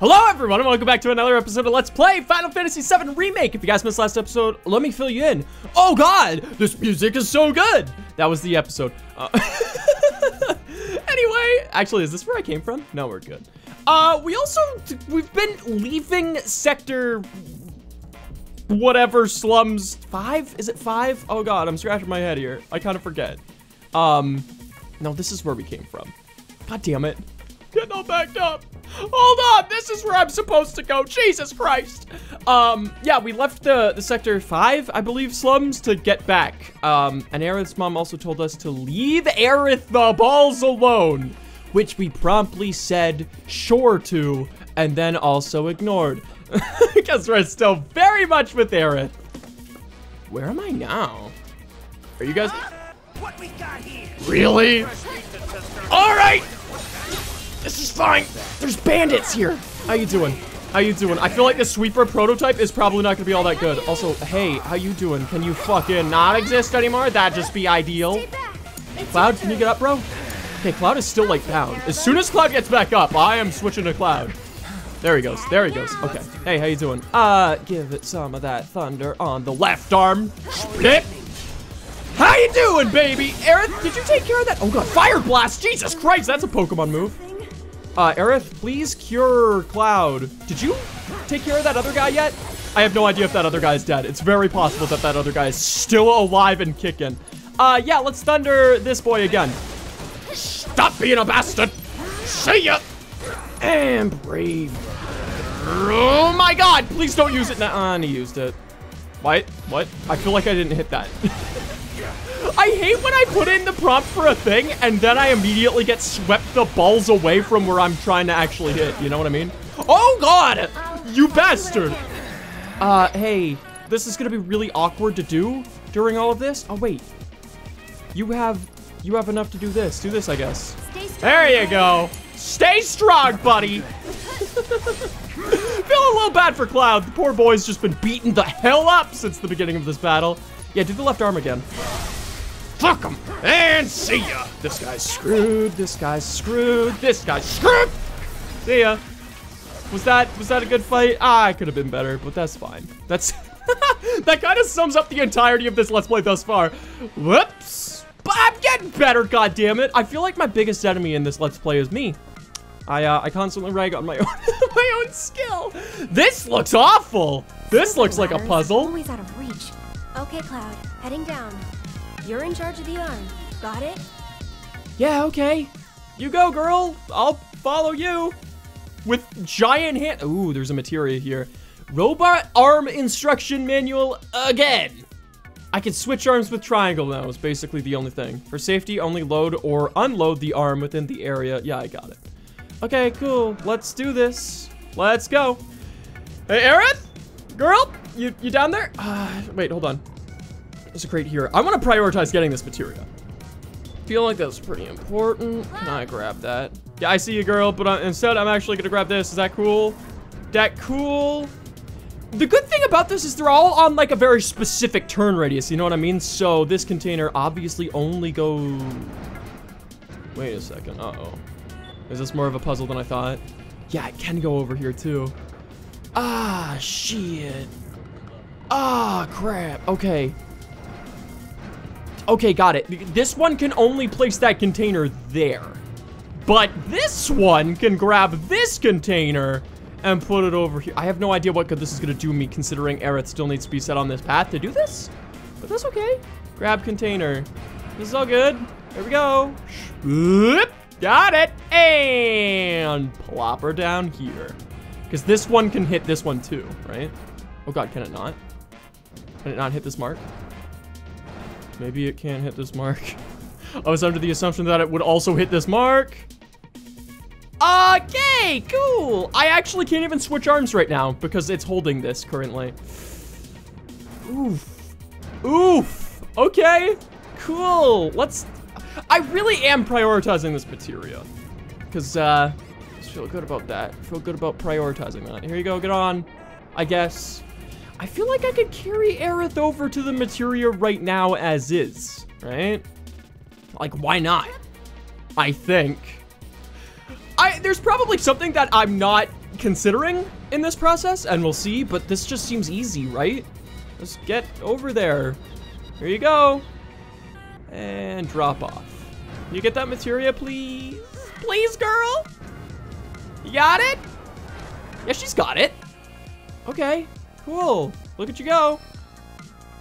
Hello everyone and welcome back to another episode of Let's Play Final Fantasy VII Remake. If you guys missed last episode, let me fill you in. Oh god, this music is so good. That was the episode. Anyway, actually, is this where I came from? No, we're good. We've been leaving Sector whatever slums 5? Is it 5? Oh god, I'm scratching my head here. I kind of forget. No, this is where we came from. God damn it. Getting all backed up. Hold on, this is where I'm supposed to go. Jesus Christ. Yeah, we left the Sector 5, I believe, slums to get back. And Aerith's mom also told us to leave Aerith the balls alone, which we promptly said sure to, and then also ignored. Because we're still very much with Aerith. Where am I now? Are you guys... What we got here? Really? All right! This is fine. There's bandits here. How you doing? How you doing? I feel like the sweeper prototype is probably not gonna be all that good. Also, hey, how you doing? Can you fucking not exist anymore? That'd just be ideal. Cloud, can you get up, bro? Okay, Cloud is still like down. As soon as Cloud gets back up, I am switching to Cloud. There he goes. There he goes. Okay. Hey, how you doing? Give it some of that thunder on the left arm. Spit. How you doing, baby? Aerith, did you take care of that? Oh god, fire blast. Jesus Christ, that's a Pokemon move. Aerith, please cure Cloud. Did you take care of that other guy yet? I have no idea if that other guy's dead. It's very possible that that other guy is still alive and kicking. Yeah, let's thunder this boy again. Stop being a bastard. See ya. And brave. Oh my god, please don't use it. Nah, and he used it. What? What? I feel like I didn't hit that. I hate when I put in the prompt for a thing and then I immediately get swept the balls away from where I'm trying to actually hit. You know what I mean? Oh god! You bastard! Hey, this is gonna be really awkward to do during all of this. Oh wait, you have enough to do this. Do this, I guess. There you go. Stay strong, buddy. Feel a little bad for Cloud. The poor boy's just been beaten the hell up since the beginning of this battle. Yeah, do the left arm again. Fuck him! And see ya! This guy's screwed, this guy's screwed, this guy's screwed! See ya. Was that a good fight? Ah, I could have been better, but that's fine. That's... that kind of sums up the entirety of this Let's Play thus far. Whoops! But I'm getting better, goddammit! I feel like my biggest enemy in this Let's Play is me. I constantly rag on my own, my own skill. This looks awful! This looks like a puzzle. Always out of reach. Okay, Cloud, heading down. You're in charge of the arm. Got it? Yeah, okay. You go, girl. I'll follow you. With giant hand. Ooh, there's a materia here. Robot arm instruction manual again. I can switch arms with triangle now is basically the only thing. For safety, only load or unload the arm within the area. Yeah, I got it. Okay, cool. Let's do this. Let's go. Hey, Aerith? Girl? You down there? Wait, hold on. There's a crate here. I want to prioritize getting this materia. Feel like that's pretty important. Can I grab that? Yeah, I see you, girl, but instead I'm actually gonna grab this. Is that cool? That cool? The good thing about this is they're all on like a very specific turn radius, you know what I mean? So this container obviously only goes... Wait a second, uh-oh. Is this more of a puzzle than I thought? Yeah, it can go over here too. Ah, shit. Ah, crap, okay. Okay, got it. This one can only place that container there. But this one can grab this container and put it over here. I have no idea what good this is gonna do me considering Aerith still needs to be set on this path to do this. But that's okay. Grab container. This is all good. There we go. Oop, got it. And plop her down here. Because this one can hit this one too, right? Oh god, can it not? Can it not hit this mark? Maybe it can't hit this mark. I was under the assumption that it would also hit this mark. Okay, cool. I actually can't even switch arms right now because it's holding this currently. Oof. Oof. Okay, cool. Let's... I really am prioritizing this materia because I feel good about that. I feel good about prioritizing that. Here you go. Get on, I guess. I feel like I could carry Aerith over to the materia right now as is, right? Like, why not? I think. There's probably something that I'm not considering in this process, and we'll see, but this just seems easy, right? Just get over there. Here you go. And drop off. Can you get that materia, please? Please, girl? You got it? Yeah, she's got it. Okay, cool. Look at you go.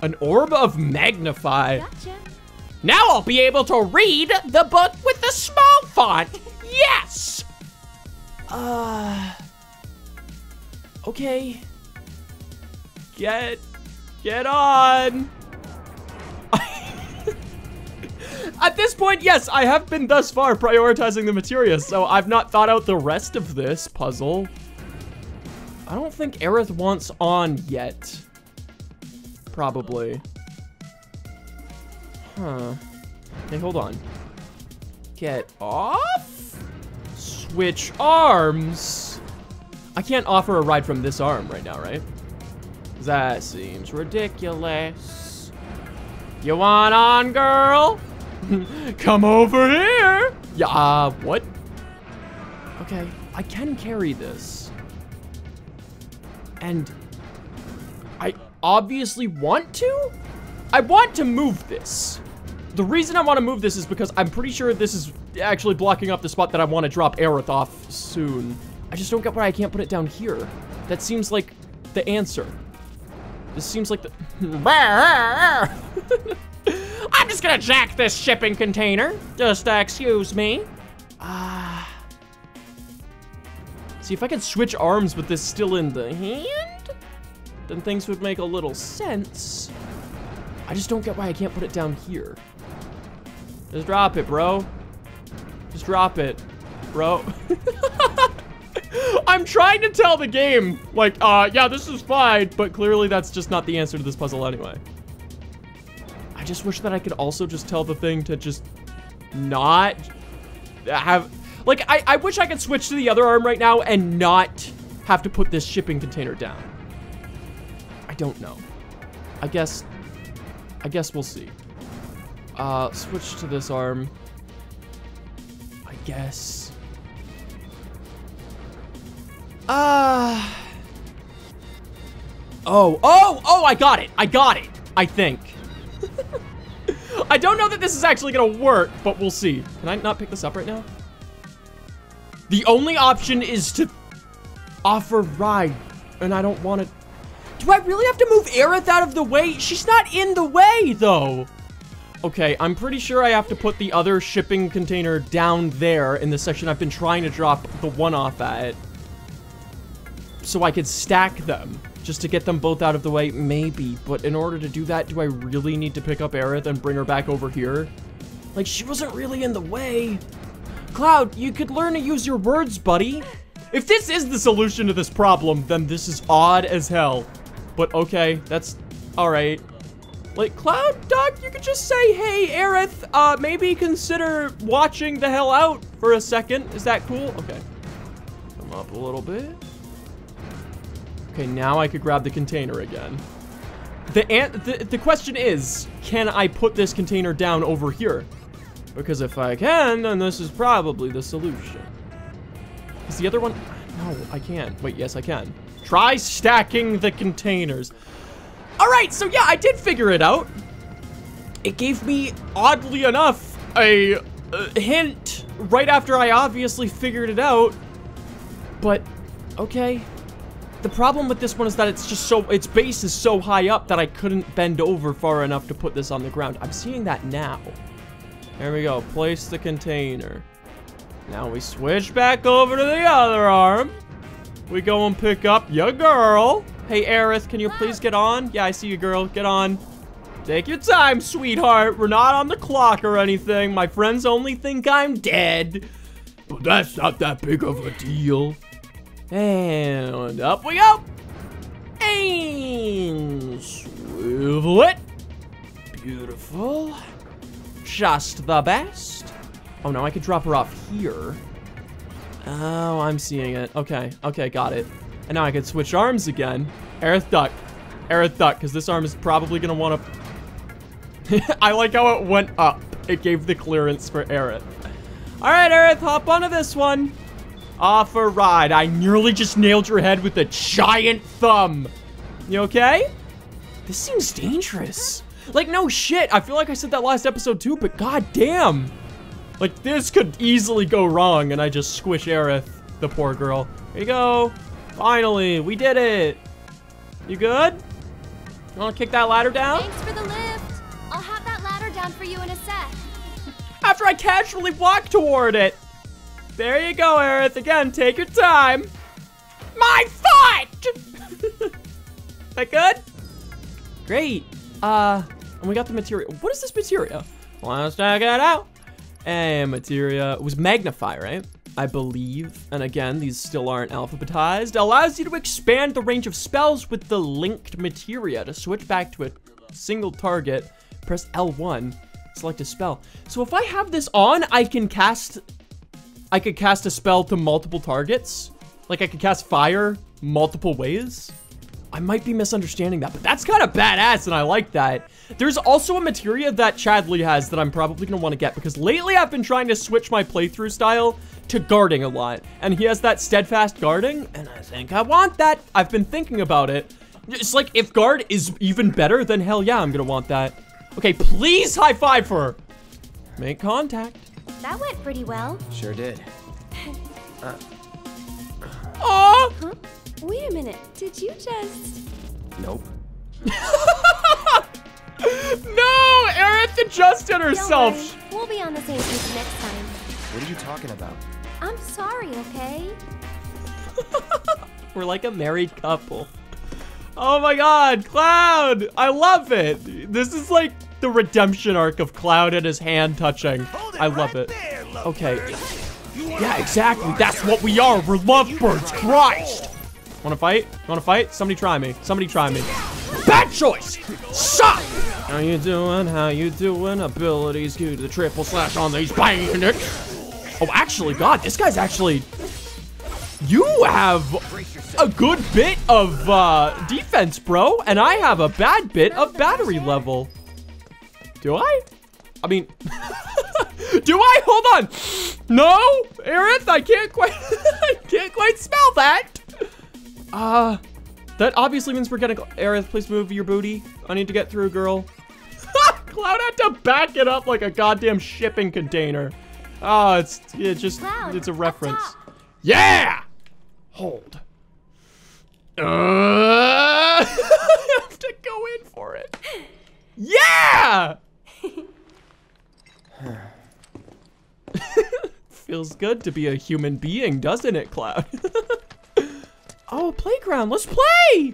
An orb of magnify. Gotcha. Now I'll be able to read the book with the small font. Yes! Okay. Get on. At this point, yes, I have been thus far prioritizing the materia, so I've not thought out the rest of this puzzle. I don't think Aerith wants on yet. Probably. Huh. Hey, hold on. Get off? Switch arms? I can't offer a ride from this arm right now, right? That seems ridiculous. You want on, girl? Come over here. Yeah, what? Okay, I can carry this. And I obviously want to? I want to move this. The reason I want to move this is because I'm pretty sure this is actually blocking up the spot that I want to drop Aerith off soon. I just don't get why I can't put it down here. That seems like the answer. This seems like the... I'm just gonna jack this shipping container. Just excuse me. See, if I could switch arms with this still in the hand, then things would make a little sense. I just don't get why I can't put it down here. Just drop it, bro. Just drop it, bro. I'm trying to tell the game, like, yeah, this is fine, but clearly that's just not the answer to this puzzle anyway. I just wish that I could also just tell the thing to just not have, like, I wish I could switch to the other arm right now and not have to put this shipping container down. I don't know. I guess we'll see. Switch to this arm. I guess. Oh, I got it, I think. I don't know that this is actually gonna work, but we'll see. Can I not pick this up right now? The only option is to offer ride, and I don't want to. Do I really have to move Aerith out of the way? She's not in the way, though. Okay, I'm pretty sure I have to put the other shipping container down there in the section I've been trying to drop the one off at. So I could stack them, just to get them both out of the way, maybe. But in order to do that, do I really need to pick up Aerith and bring her back over here? Like, she wasn't really in the way. Cloud, you could learn to use your words, buddy. If this is the solution to this problem, then this is odd as hell. But okay, that's all right. Like, Cloud, Doc, you could just say, hey, Aerith, maybe consider watching the hell out for a second. Is that cool? Okay, come up a little bit. Okay, now I could grab the container again. The question is, can I put this container down over here? Because if I can, then this is probably the solution. Is the other one? No, I can't. Wait, yes, I can. Try stacking the containers. All right, so yeah, I did figure it out. It gave me, oddly enough, a hint right after I obviously figured it out. But, okay. The problem with this one is that it's just so, its base is so high up that I couldn't bend over far enough to put this on the ground. I'm seeing that now. There we go, place the container. Now we switch back over to the other arm. We go and pick up your girl. Hey, Aerith, can you please get on? Yeah, I see you, girl, get on. Take your time, sweetheart. We're not on the clock or anything. My friends only think I'm dead. But that's not that big of a deal. And up we go. And swivel it. Beautiful. Just the best. Oh, no, I could drop her off here. Oh, I'm seeing it. Okay, okay, got it. And now I can switch arms again. Aerith duck. Aerith duck, because this arm is probably going to want to... I like how it went up. It gave the clearance for Aerith. All right, Aerith, hop onto this one. off a ride. I nearly just nailed your head with a giant thumb. You okay? This seems dangerous. Like, no shit. I feel like I said that last episode too, but goddamn. Like, this could easily go wrong, and I just squish Aerith, the poor girl. There you go. Finally, we did it. You good? You wanna kick that ladder down? Thanks for the lift. I'll have that ladder down for you in a sec. After I casually walk toward it. There you go, Aerith. Again, take your time. My foot! That good? Great. And we got the materia. What is this materia? Let's check it out. And materia, it was magnify, right? I believe. And again, these still aren't alphabetized. Allows you to expand the range of spells with the linked materia. To switch back to a single target, press L1, select a spell. So if I have this on, I could cast a spell to multiple targets. Like, I could cast fire multiple ways. I might be misunderstanding that, but that's kind of badass, and I like that. There's also a materia that Chadley has that I'm probably going to want to get, because lately I've been trying to switch my playthrough style to guarding a lot, and he has that steadfast guarding, and I think I want that. I've been thinking about it. It's like, if guard is even better, then hell yeah, I'm going to want that. Okay, please high five for her. Make contact. That went pretty well. Sure did. Oh! Huh? Wait a minute. Did you just... Nope. No! Aerith adjusted herself. Don't worry. We'll be on the same page next time. What are you talking about? I'm sorry, okay? We're like a married couple. Oh my god, Cloud! I love it! This is like the redemption arc of Cloud and his hand touching. I love it. Okay. Yeah, exactly. That's what we are. We're lovebirds. Christ! Wanna fight? Wanna fight? Somebody try me. Somebody try me. Bad choice! Suck! How you doing? How you doing? Abilities, do the triple slash on these bandits. Oh, actually, god, this guy's actually... You have a good bit of defense, bro, and I have a bad bit of battery level. Do I? I mean, do I? Hold on. No, Aerith, I can't quite, I can't quite spell that. That obviously means we're gonna go. Aerith, please move your booty. I need to get through, girl. Cloud had to back it up like a goddamn shipping container. Oh, it's a reference. Yeah! Hold. I have to go in for it. Yeah! Feels good to be a human being, doesn't it, Cloud? Oh, playground. Let's play!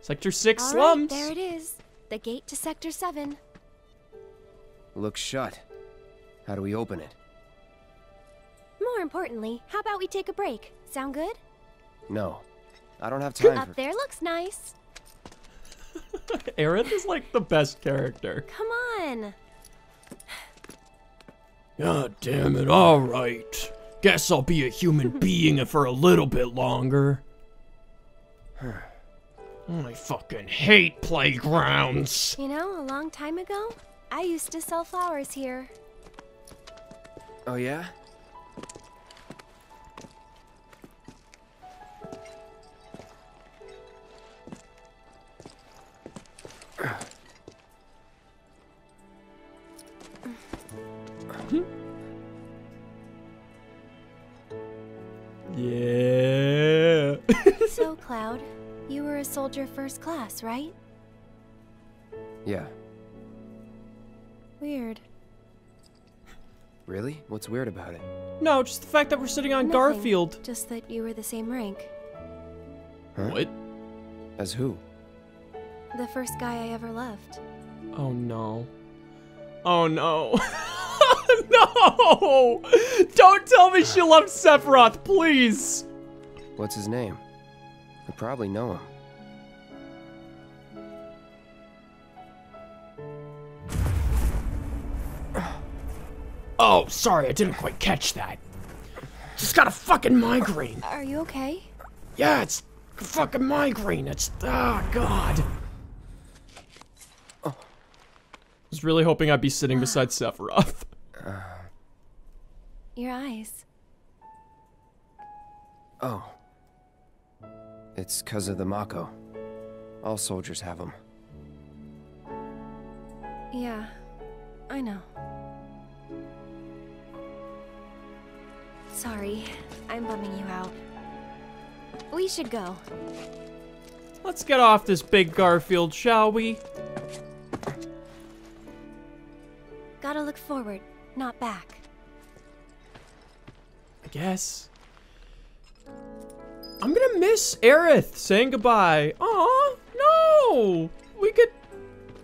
Sector 6 all slums. Right, there it is. The gate to Sector 7. Looks shut. How do we open it? More importantly, how about we take a break? Sound good? No, I don't have time. Up there looks nice. Aerith is like the best character. Come on. God damn it. All right. Guess I'll be a human being for a little bit longer. I fucking hate playgrounds. You know, a long time ago, I used to sell flowers here. Oh, yeah? Yeah. So, Cloud, you were a soldier first class, right? Yeah. Weird. Really? What's weird about it? No, just the fact that we're sitting on nothing, Garfield. Just that you were the same rank. Huh? What? As who? The first guy I ever loved. Oh no. Oh no. No! Don't tell me she loves Sephiroth, please! What's his name? I probably know him. Oh, sorry, I didn't quite catch that. Just got a fucking migraine. Are you okay? Yeah, it's a fucking migraine. It's... ah, god. Oh. I was really hoping I'd be sitting beside Sephiroth. Your eyes. Oh. It's 'cause of the Mako. All soldiers have them. Yeah, I know. Sorry, I'm bumming you out. We should go. Let's get off this big Garfield, shall we? Gotta look forward, not back. I guess. I'm gonna miss Aerith saying goodbye. Aw, no! We could...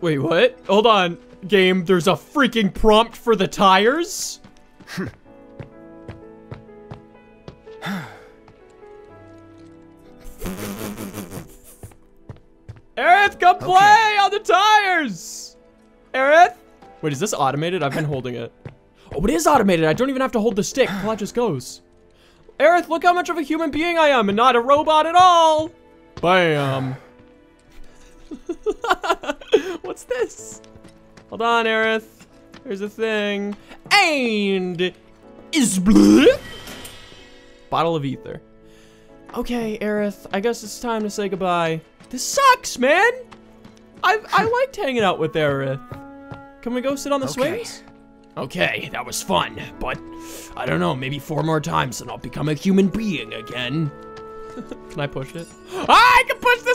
Wait, what? Hold on, game. There's a freaking prompt for the tires? Aerith, come play on the tires! Aerith? Wait, is this automated? I've been holding it. Oh, it is automated. I don't even have to hold the stick. Plot just goes. Aerith, look how much of a human being I am and not a robot at all! Bam. What's this? Hold on, Aerith. Here's a thing. And... is... bottle of ether. Okay, Aerith. I guess it's time to say goodbye. This sucks, man! I liked hanging out with Aerith. Can we go sit on the swings? Okay, that was fun, but I don't know, maybe 4 more times and I'll become a human being again. Can I push it? I can push the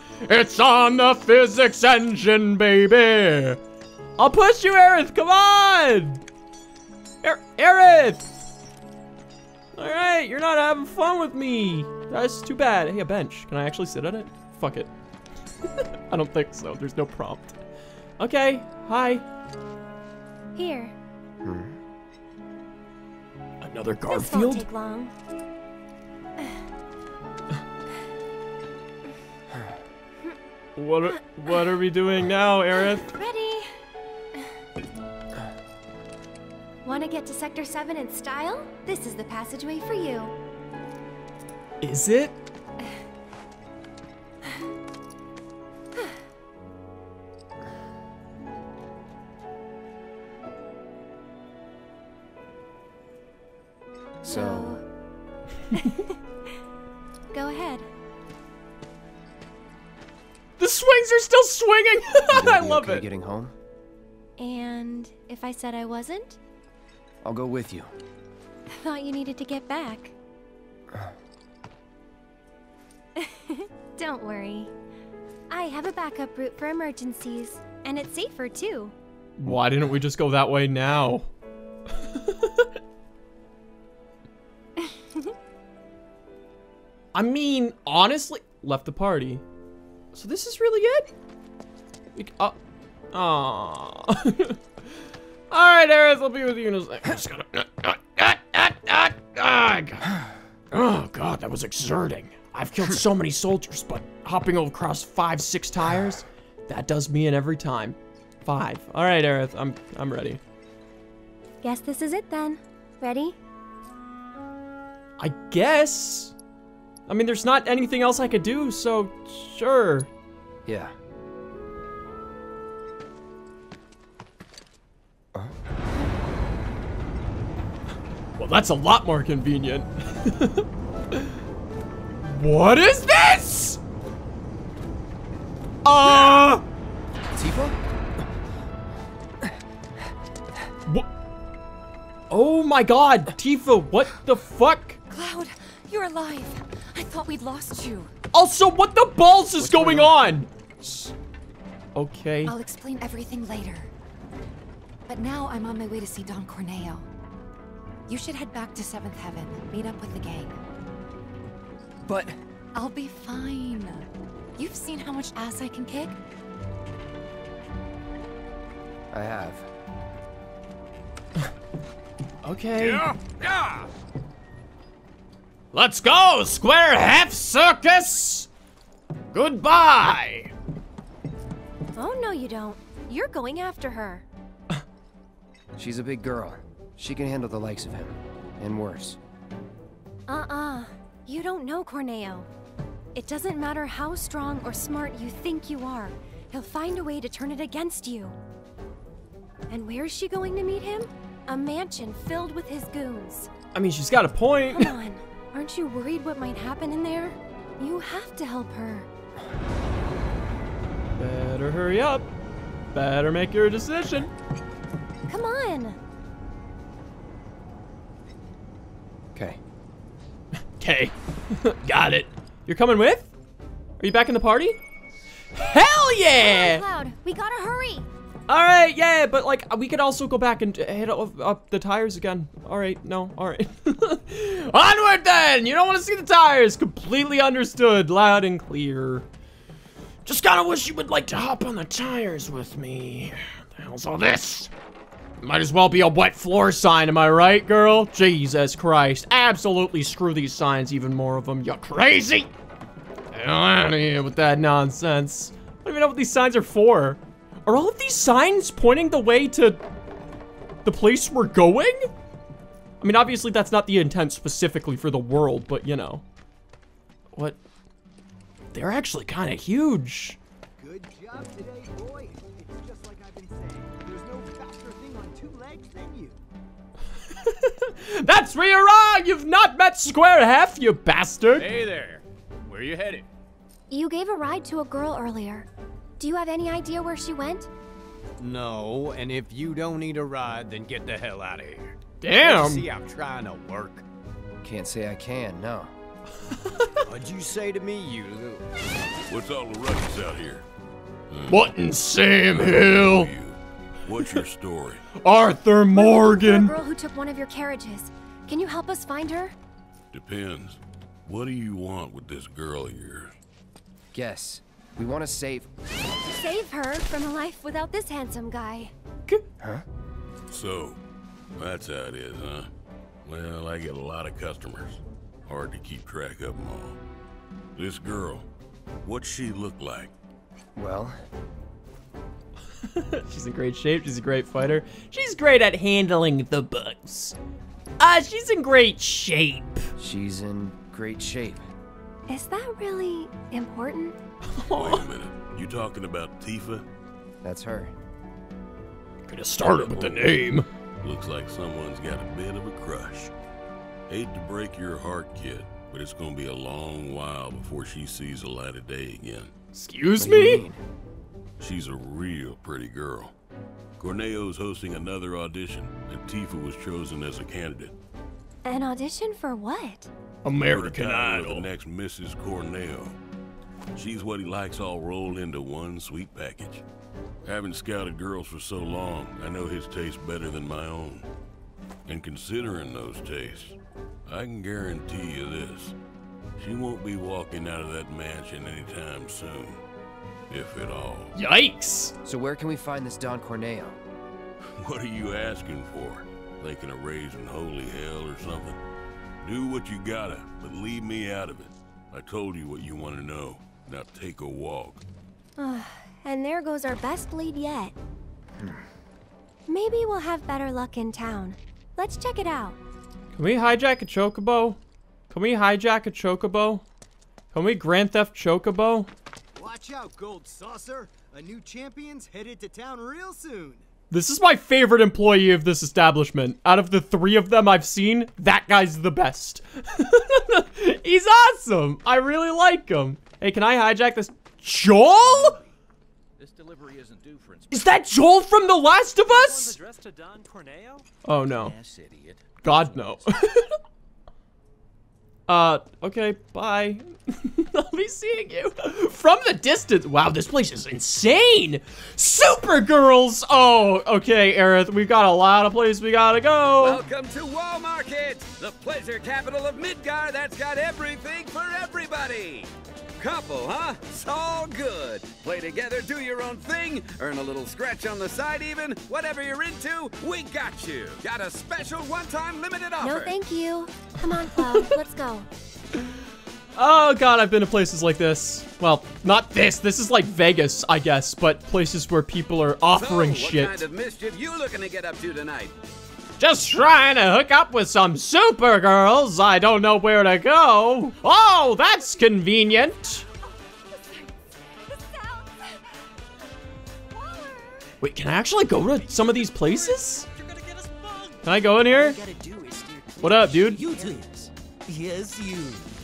swing! It's on the physics engine, baby! I'll push you, Aerith, come on! Aerith! Alright, you're not having fun with me. That's too bad. Hey, a bench. Can I actually sit on it? Fuck it. I don't think so. There's no prompt. Okay. Hi. Here. Another Garfield? This won't take long. What are we doing now, Aerith? Ready. Want to get to Sector 7 in style? This is the passageway for you. Is it? So... Go ahead. The swings are still swinging! I love it. Getting home? And if I said I wasn't? I'll go with you. I thought you needed to get back. Don't worry. I have a backup route for emergencies, and it's safer too. Why didn't we just go that way now? I mean, honestly, left the party. So this is really it? Aww. Alright, Aerith, I'll be with you in a second. I'm just gonna... Oh god, that was exerting. I've killed so many soldiers, but hopping across 5, 6 tires, that does me in every time. 5. Alright, Aerith, I'm ready. Guess this is it then. Ready? I guess. I mean, there's not anything else I could do, so sure. Yeah. Well, that's a lot more convenient. What is this? Tifa? What? Oh my god, Tifa, what the fuck? Cloud, you're alive. I thought we'd lost you. Also, what the balls is going on? Shh. Okay. I'll explain everything later. But now I'm on my way to see Don Corneo. You should head back to 7th Heaven, meet up with the gang. But... I'll be fine. You've seen how much ass I can kick? I have. Okay. Yeah, yeah. Let's go, Square Half Circus! Goodbye! Oh, no you don't. You're going after her. She's a big girl. She can handle the likes of him. And worse. Uh-uh. You don't know Corneo. It doesn't matter how strong or smart you think you are. He'll find a way to turn it against you. And where is she going to meet him? A mansion filled with his goons. I mean, she's got a point. Come on. Aren't you worried what might happen in there? You have to help her. Better hurry up. Better make your decision. Come on. Okay. Okay. Got it. You're coming with? Are you back in the party? Hell yeah! Come on, Cloud. We gotta hurry. All right, yeah, but like we could also go back and hit up the tires again. All right, no, all right. Onward then! You don't want to see the tires. Completely understood, loud and clear. Just gotta wish you would like to hop on the tires with me. What the hell's all this? Might as well be a wet floor sign, am I right, girl? Jesus Christ, absolutely screw these signs, even more of them. You're crazy! I'm out of here with that nonsense. I don't even know what these signs are for. Are all of these signs pointing the way to the place we're going? I mean, obviously that's not the intent specifically for the world, but you know. What? They're actually kind of huge. Good job today, boy. It's just like I've been saying. There's no faster thing on two legs than you. That's where you're wrong. You've not met Square Half, you bastard. Hey there. Where are you headed? You gave a ride to a girl earlier. Do you have any idea where she went? No, and if you don't need a ride, then get the hell out of here. Damn. See, I'm trying to work. Can't say I can, no. What'd you say to me, you little... What's all the ruckus out here? What in Sam Hill? What's your story? Arthur Morgan! The girl who took one of your carriages. Can you help us find her? Depends. What do you want with this girl of yours? Guess. We want to save her from a life without this handsome guy. Huh? So, that's how it is, huh? Well, I get a lot of customers. Hard to keep track of them all. This girl, what's she look like? Well... She's in great shape, she's a great fighter. She's great at handling the bugs. She's in great shape. She's in great shape. Is that really important? Wait a minute. You talking about Tifa? That's her. Could have started with the name. Looks like someone's got a bit of a crush. Hate to break your heart, kid, but it's gonna be a long while before she sees the light of day again. Excuse me? She's a real pretty girl. Corneo's hosting another audition, and Tifa was chosen as a candidate. An audition for what? American Idol. The next Mrs. Corneo. She's what he likes all rolled into one sweet package. I haven't scouted girls for so long, I know his taste better than my own. And considering those tastes, I can guarantee you this. She won't be walking out of that mansion anytime soon, if at all. Yikes! So where can we find this Don Corneo? What are you asking for? Thinking of raising holy hell or something? Do what you gotta, but leave me out of it. I told you what you want to know. Now take a walk. And there goes our best lead yet. Maybe we'll have better luck in town. Let's check it out. Can we hijack a Chocobo? Can we hijack a Chocobo? Can we Grand Theft Chocobo? Watch out, Gold Saucer. A new champion's headed to town real soon. This is my favorite employee of this establishment. Out of the three of them I've seen, that guy's the best. He's awesome. I really like him. Hey, can I hijack this? Joel? This delivery isn't due for inspection. Is that Joel from The Last of Us? To Don Corneo? Oh, no. God, no. Okay, bye. I'll be seeing you from the distance. Wow, this place is insane. Supergirls. Oh, okay, Aerith. We've got a lot of places we gotta go. Welcome to Wall Market, the pleasure capital of Midgar. That's got everything for everybody. Couple, huh? It's all good. Play together, do your own thing, earn a little scratch on the side even. Whatever you're into, we got you. Got a special one-time limited offer. No, thank you. Come on, Cloud. Let's go. Oh God, I've been to places like this. Well, not this. This is like Vegas, I guess, but places where people are offering shit. What kind of mischief you looking to get up to tonight? Just trying to hook up with some supergirls. I don't know where to go. Oh, that's convenient. Wait, can I actually go to some of these places? Can I go in here? What up, dude? Yes, you.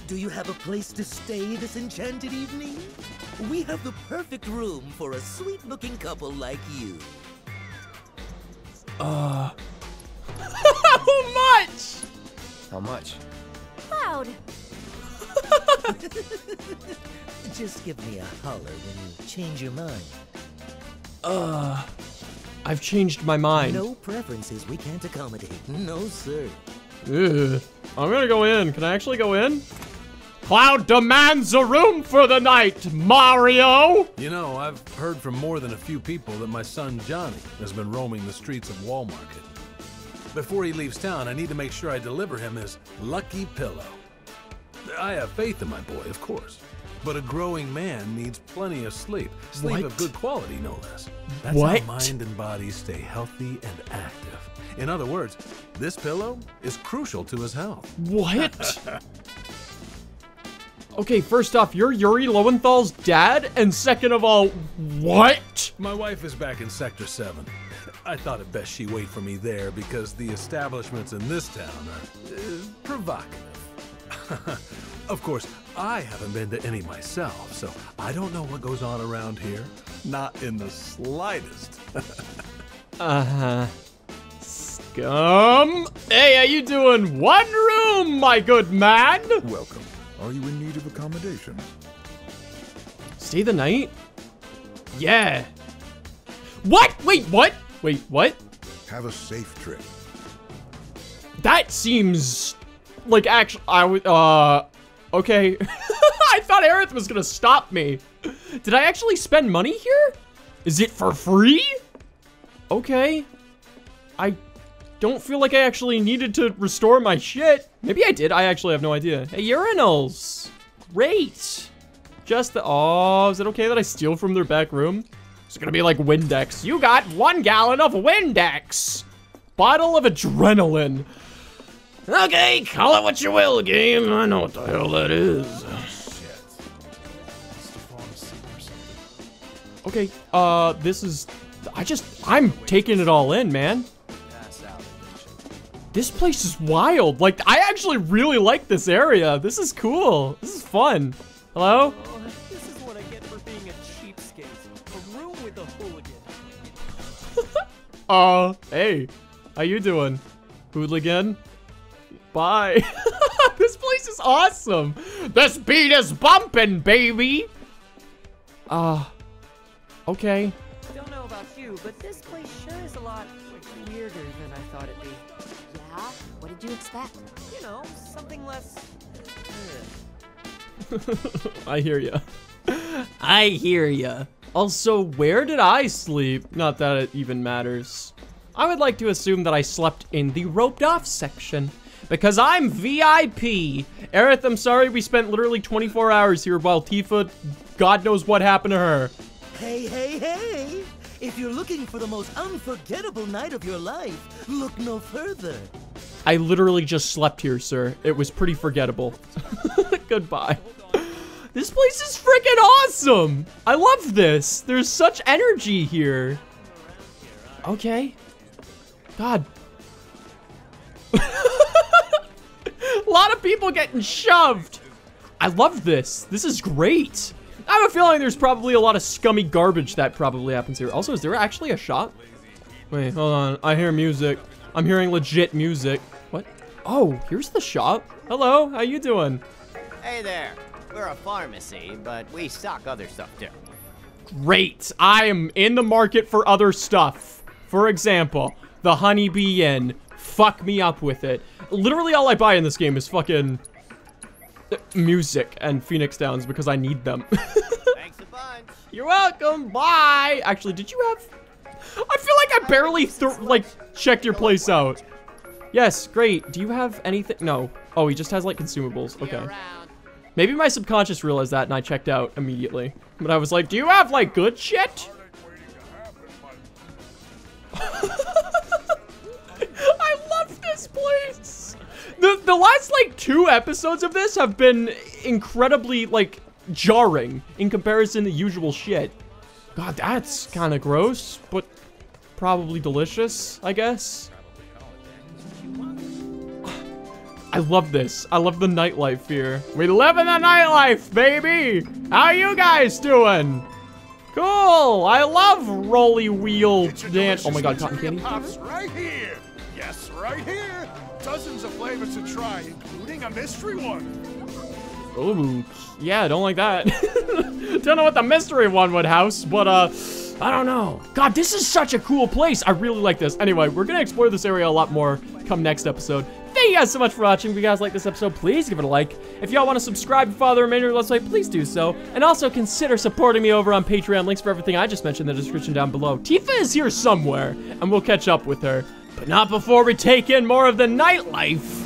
Do you have a place to stay this enchanted evening? We have the perfect room for a sweet-looking couple like you. How much? How much? Cloud. Just give me a holler when you change your mind. I've changed my mind. No preferences we can't accommodate. No, sir. Ugh. I'm gonna go in. Can I actually go in? Cloud demands a room for the night, Mario! You know, I've heard from more than a few people that my son Johnny has been roaming the streets of Wall Market. Before he leaves town, I need to make sure I deliver him his lucky pillow. I have faith in my boy, of course. But a growing man needs plenty of sleep. Sleep of good quality, no less. That's how mind and body stay healthy and active. In other words, this pillow is crucial to his health. What? Okay, first off, you're Yuri Lowenthal's dad? And second of all, what? My wife is back in Sector 7. I thought it best she wait for me there because the establishments in this town are provocative. Of course, I haven't been to any myself, so I don't know what goes on around here. Not in the slightest. Scum. Hey, how you doing? One room, my good man. Welcome. Are you in need of accommodations? Stay the night? Yeah. What? Wait, what? Wait, what? Have a safe trip. That seems like actually I would okay. I thought Aerith was gonna stop me. Did I actually spend money here? Is it for free? Okay. I don't feel like I actually needed to restore my shit. Maybe I did. I actually have no idea. Hey, urinals. Great. Just the... Oh, is it okay that I steal from their back room? It's gonna be like Windex. You got 1 gallon of Windex. Bottle of adrenaline. Okay, call it what you will, game. I know what the hell that is. Oh, shit. Okay, this is... I'm taking it all in, man. This place is wild. Like, I actually really like this area. This is cool. This is fun. Hello? Oh, this is what I get for being a cheapskate. A room with a hooligan. Hey. How you doing, hooligan? Bye. This place is awesome. This beat is bumping, baby. Okay. Don't know about you, but this place sure is a lot weirder than I thought it'd be. Yeah? What did you expect? You know, something less... I hear ya. I hear ya. Also, where did I sleep? Not that it even matters. I would like to assume that I slept in the roped-off section. Because I'm VIP. Aerith, I'm sorry we spent literally 24 hours here while Tifa, God knows what happened to her. Hey, hey, hey. If you're looking for the most unforgettable night of your life, look no further. I literally just slept here, sir. It was pretty forgettable. Goodbye. This place is freaking awesome. I love this. There's such energy here. Okay. God. A lot of people getting shoved. I love this. This is great. I have a feeling there's probably a lot of scummy garbage that probably happens here. Also, is there actually a shop? Wait, hold on. I hear music. I'm hearing legit music. What? Oh, here's the shop. Hello, how you doing? Hey there. We're a pharmacy, but we stock other stuff too. Great. I am in the market for other stuff. For example, the Honey Bee Inn. Fuck me up with it. Literally all I buy in this game is fucking music and Phoenix Downs because I need them. Thanks a bunch. You're welcome. Bye. Actually, did you have... I feel like I barely checked your place out. Yes, great. Do you have anything? No. Oh, he just has like consumables. Okay. Maybe my subconscious realized that and I checked out immediately. But I was like, do you have like good shit? I love this place. The last like 2 episodes of this have been incredibly like jarring in comparison to usual shit. God, that's kind of gross, but probably delicious, I guess. I love this. I love the nightlife here. We live in the nightlife, baby! How you guys doing? Cool! I love rolly wheel dance. Oh my god, cotton candy. Pops right here. Yes, right here. Dozens of flavors to try, including a mystery one. Ooh, yeah, I don't like that. Don't know what the mystery one would house, but I don't know. God, this is such a cool place. I really like this. Anyway, we're gonna explore this area a lot more come next episode. Thank you guys so much for watching. If you guys like this episode, please give it a like. If y'all want to subscribe to follow the remainder of the Let's Play, please do so. And also consider supporting me over on Patreon. Links for everything I just mentioned in the description down below. Tifa is here somewhere, and we'll catch up with her. But not before we take in more of the nightlife.